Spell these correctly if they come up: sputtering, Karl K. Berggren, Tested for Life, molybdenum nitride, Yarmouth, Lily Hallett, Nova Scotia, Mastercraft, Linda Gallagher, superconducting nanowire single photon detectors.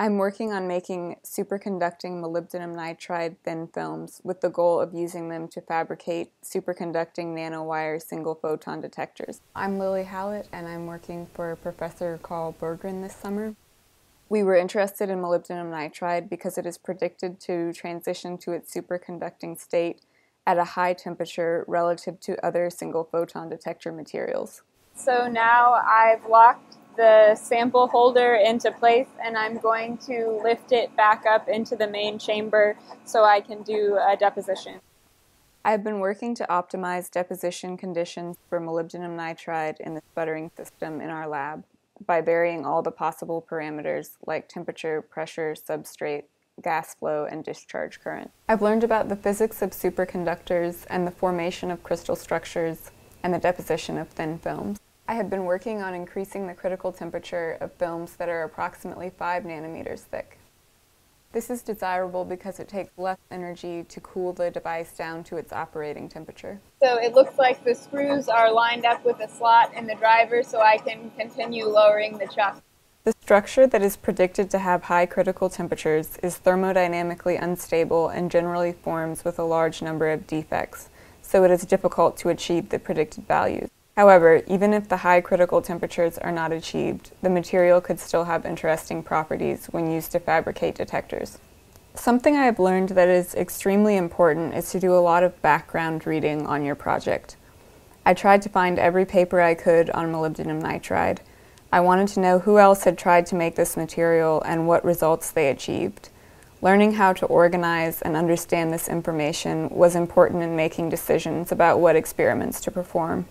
I'm working on making superconducting molybdenum nitride thin films with the goal of using them to fabricate superconducting nanowire single photon detectors. I'm Lily Hallett, and I'm working for Professor Karl Berggren this summer. We were interested in molybdenum nitride because it is predicted to transition to its superconducting state at a high temperature relative to other single photon detector materials. So now I've locked the sample holder into place, and I'm going to lift it back up into the main chamber so I can do a deposition. I've been working to optimize deposition conditions for molybdenum nitride in the sputtering system in our lab by varying all the possible parameters like temperature, pressure, substrate, gas flow, and discharge current. I've learned about the physics of superconductors and the formation of crystal structures and the deposition of thin films. I have been working on increasing the critical temperature of films that are approximately 5 nanometers thick. This is desirable because it takes less energy to cool the device down to its operating temperature. So it looks like the screws are lined up with a slot in the driver so I can continue lowering the chuck. The structure that is predicted to have high critical temperatures is thermodynamically unstable and generally forms with a large number of defects, so it is difficult to achieve the predicted values. However, even if the high critical temperatures are not achieved, the material could still have interesting properties when used to fabricate detectors. Something I have learned that is extremely important is to do a lot of background reading on your project. I tried to find every paper I could on molybdenum nitride. I wanted to know who else had tried to make this material and what results they achieved. Learning how to organize and understand this information was important in making decisions about what experiments to perform.